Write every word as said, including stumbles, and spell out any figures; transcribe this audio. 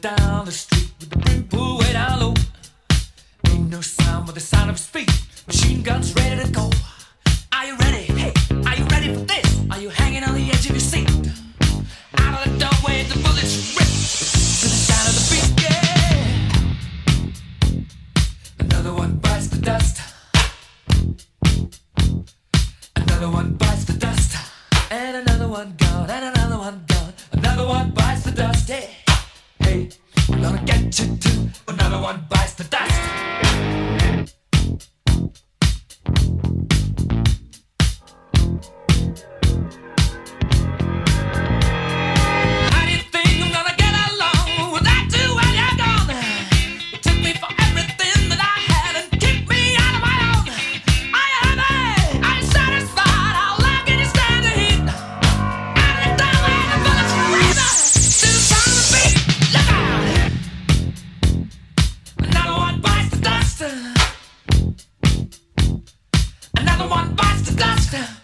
Down the street with the brim pulled way down low. Ain't no sound but the sound of his feet. Machine guns ready to go. Are you ready? Hey, are you ready for this? Are you hanging on the edge of your seat? Out of the doorway the bullets rip to the sound of the beat, yeah. Another one bites the dust. Another one bites the dust. And another one gone, and another one gone. Another one bites the dust, yeah. Hey, I'm gonna get you too. Another one bites the dust. How do you think I'm gonna get along without you when you're gone? You took me for everything that I had and kicked me out of my own. Are you happy? Are you satisfied? How long can you stand the heat? Out of the time and the bullets to the sound of the beat. Another one bites the dust. Another one bites the dust.